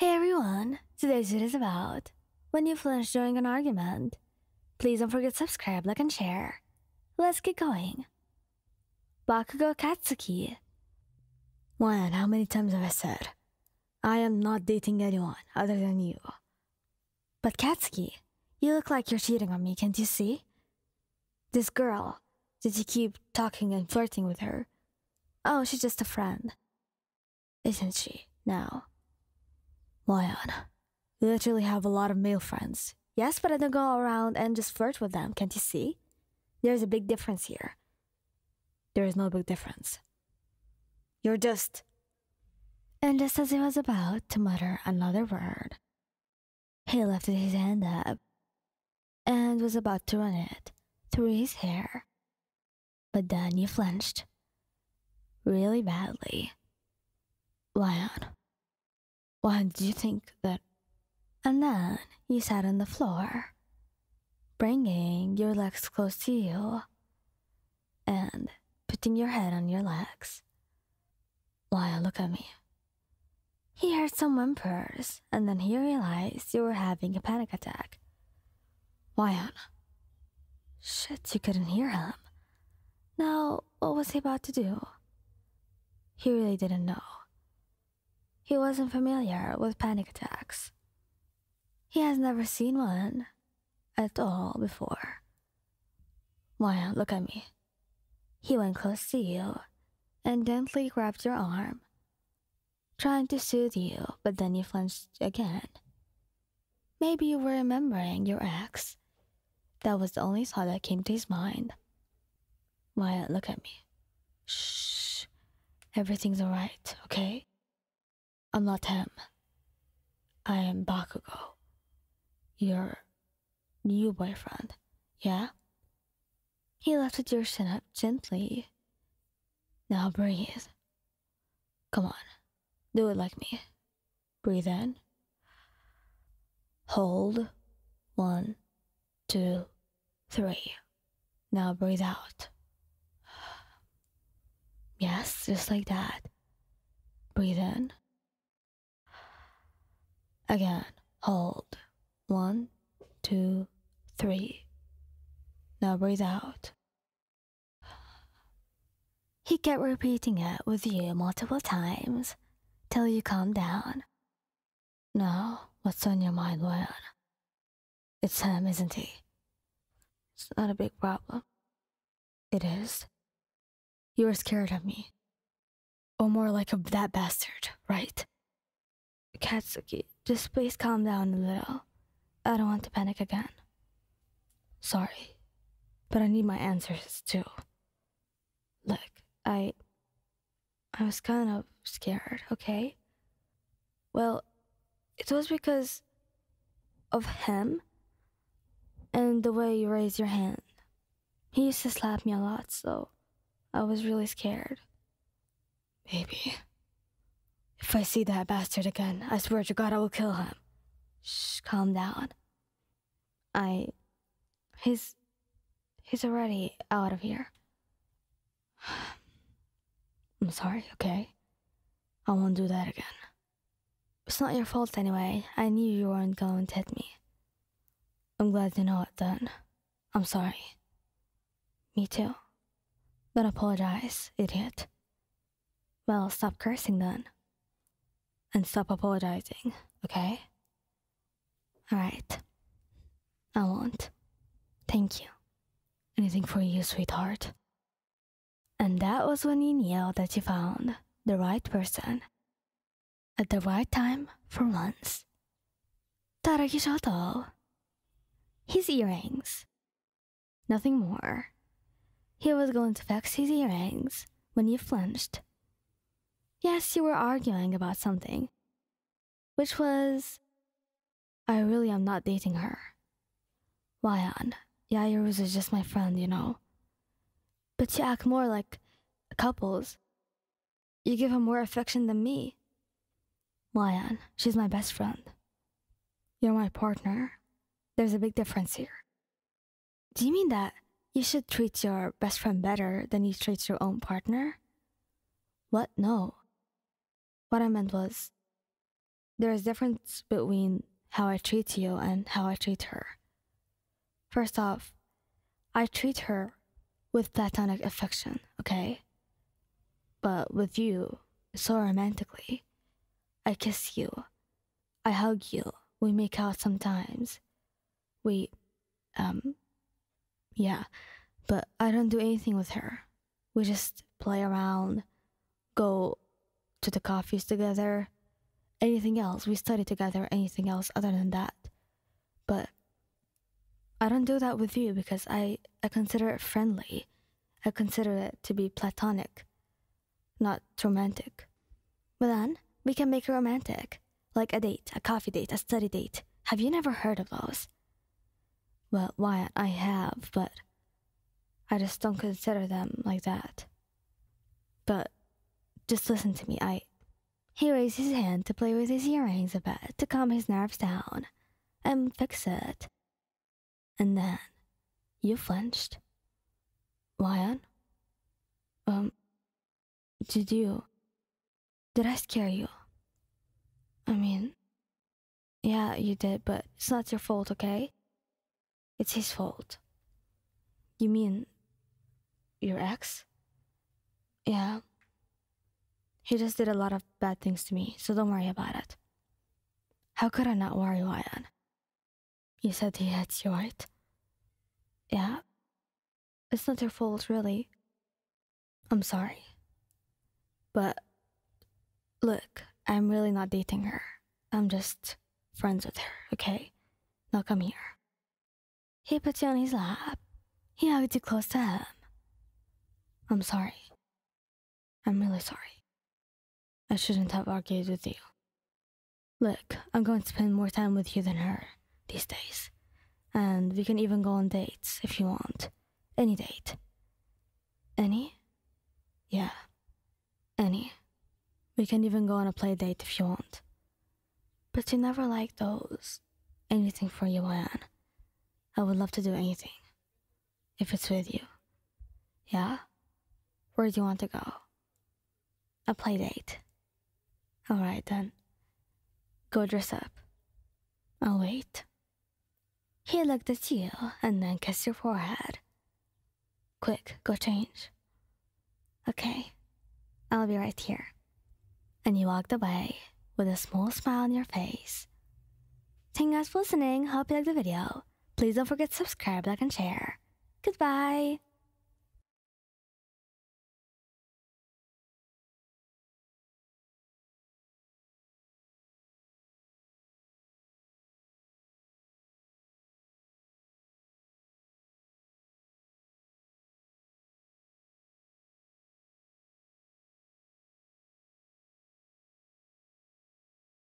Hey everyone, today's video is about when you flinch during an argument. Please don't forget to subscribe, like and share. Let's get going. Bakugo Katsuki. Man, how many times have I said, I am not dating anyone other than you. But Katsuki, you look like you're cheating on me, can't you see? This girl, did you keep talking and flirting with her? Oh, she's just a friend. Isn't she now? Moyan, you literally have a lot of male friends. Yes, but I don't go around and just flirt with them, can't you see? There's a big difference here. There is no big difference. You're just... And just as he was about to mutter another word, he lifted his hand up and was about to run it through his hair. But then you flinched. Really badly. Moyan. Why did you think that? And then you sat on the floor, bringing your legs close to you and putting your head on your legs. Why, look at me. He heard some whimpers, and then he realized you were having a panic attack. Why? Shit, you couldn't hear him. Now, what was he about to do? He really didn't know. He wasn't familiar with panic attacks. He has never seen one at all before. Why, look at me. He went close to you and gently grabbed your arm, trying to soothe you, but then you flinched again. Maybe you were remembering your ex. That was the only thought that came to his mind. Why, look at me. Shh. Everything's alright, okay? I'm not him. I am Bakugo, your new boyfriend, yeah? He lifted your chin up gently. Now breathe. Come on, do it like me. Breathe in. Hold. 1, 2, 3. Now breathe out. Yes, just like that. Breathe in. Again, hold. 1, 2, 3. Now breathe out. He kept repeating it with you multiple times till you calmed down. Now, what's on your mind, Moyan? It's him, isn't he? It's not a big problem. It is. You were scared of me. Or more like of that bastard, right? Katsuki, just please calm down a little. I don't want to panic again. Sorry, but I need my answers too. Look, I was kind of scared, okay? Well, it was because of him and the way you raised your hand. He used to slap me a lot, so I was really scared. Baby. If I see that bastard again, I swear to God I will kill him. Shh, calm down. He's already out of here. I'm sorry, okay? I won't do that again. It's not your fault anyway. I knew you weren't going to hit me. I'm glad you know it then. I'm sorry. Me too. Don't apologize, idiot. Well, stop cursing then. And stop apologizing, okay? Alright. I won't. Thank you. Anything for you, sweetheart. And that was when you knew that you found the right person at the right time for once. Todoroki Shoto. His earrings. Nothing more. He was going to fix his earrings when you flinched. Yes, you were arguing about something, which was, I really am not dating her. Why? Yayaruz is just my friend, you know. But you act more like couples. You give her more affection than me. Why? She's my best friend. You're my partner. There's a big difference here. Do you mean that you should treat your best friend better than you treat your own partner? What? No. What I meant was, There is a difference between how I treat you and how I treat her. First off, I treat her with platonic affection, okay? But with you, so romantically. I kiss you. I hug you. We make out sometimes. We, yeah. But I don't do anything with her. We just play around, go to the coffees together, anything else. We study together, anything else other than that. But I don't do that with you because I consider it friendly. I consider it to be platonic, not romantic. But then, we can make it romantic. Like a date, a coffee date, a study date. Have you never heard of those? Well, Wyatt, I have, but I just don't consider them like that. But just listen to me, He raised his hand to play with his earrings a bit to calm his nerves down and fix it. And then you flinched. Wyatt? Did I scare you? I mean, yeah, you did, but it's not your fault, okay? It's his fault. You mean your ex? Yeah. He just did a lot of bad things to me, so don't worry about it. How could I not worry, Wyatt? You said he hates you, right? Yeah. It's not your fault, really. I'm sorry. But, look, I'm really not dating her. I'm just friends with her, okay? Now come here. He put you on his lap. He hugged you close to him. I'm sorry. I'm really sorry. I shouldn't have argued with you. Look, I'm going to spend more time with you than her these days. And we can even go on dates if you want. Any date. Any? Yeah. Any. We can even go on a play date if you want. But you never like those. Anything for you, Anne. I would love to do anything. If it's with you. Yeah? Where do you want to go? A play date. Alright then. Go dress up. I'll wait. He looked at you and then kissed your forehead. Quick, go change. Okay. I'll be right here. And you walked away with a small smile on your face. Thank you guys for listening. Hope you liked the video. Please don't forget to subscribe, like, and share. Goodbye.